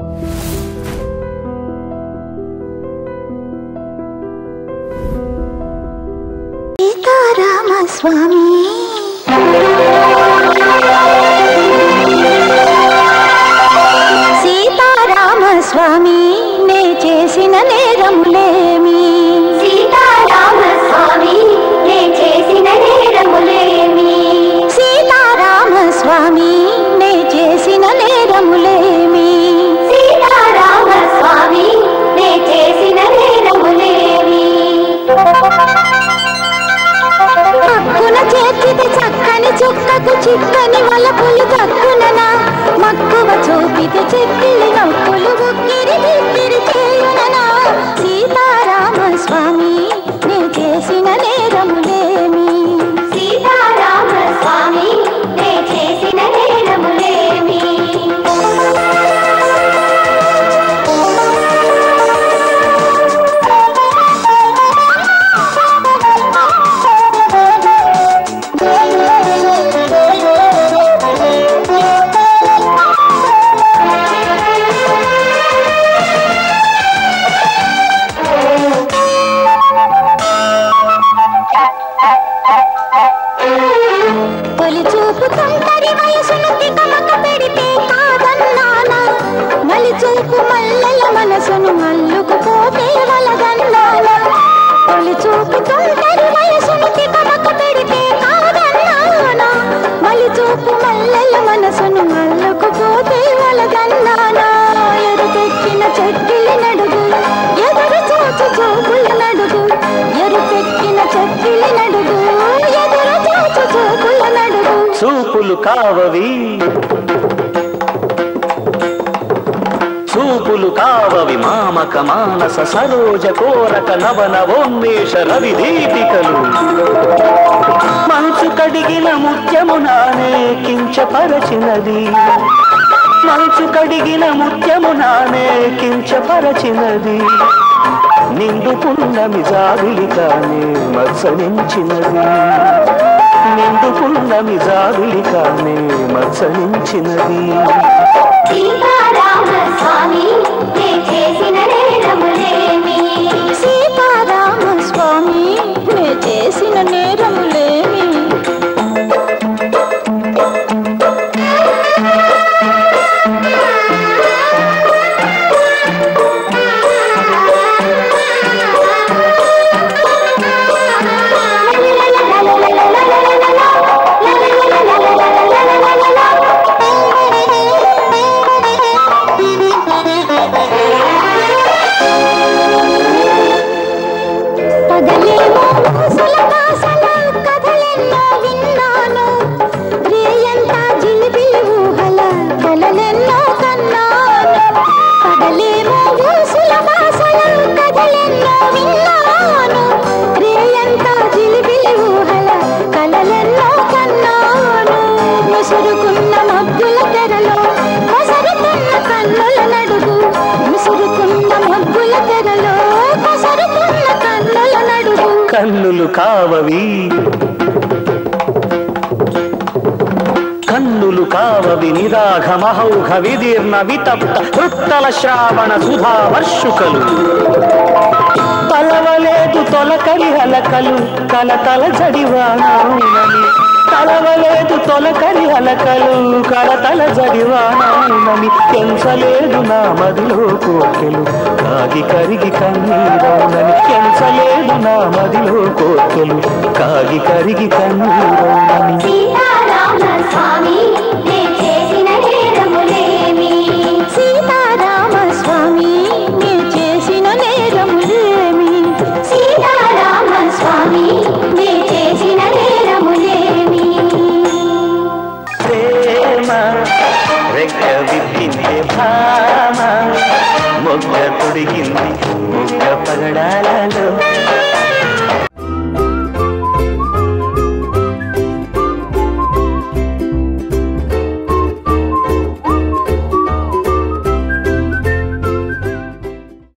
सीताराम स्वामी ने चेसिन नेरमुलेमी सीताराम स्वामी ने चेसिन नेरमुलेमी सीताराम स्वामी ने चेसिन नेरमुलेमी सीताराम स्वामी ने चेसिन नेरमुलेमी मक्कुन चेर्चिते चक्कनि चुक्ककु चिक्कनि वलपुलु दक्कुनना मक्कुव चूपिते चिक्किलि नव्वुलु చూపులు కావవి మామక మానస సరోజ కోరక నవనవోన్మేష రవి దీపికలు మనసు కడిగిన ముత్యమునానే కించపరచినది మనసు కడిగిన ముత్యమునానే కించపరచినది నిండు పున్నమి జాబిలికానే మత్సరించినది నిండు పున్నమి జాబిలికానే మత్సరించినది सीताराम स्वामी ने चेसिन नेरमुलेमी सीताराम स्वामी ने चेसिन नेरमुलेमी కన్నులు కావవి నిరాఘ మహౌఘ విదీర్ణ వితప్త వృత్తల శ్రావణ సుధా వర్షుకలు తలవలేదు తొలకలి హలకలు కలతల జడివానౌనమి తలవలేదు తొలకలి హలకలు కలతల జడివానౌనమి ఎంచలేదు నా మదిలో కోకెలు కాగి కరిగి కన్నీరౌనని ఎంచలేదు నా మదిలో కోకెలు కాగి కరిగి కన్నీరౌనని స్వామి मुग्ग पगड़ाला लो।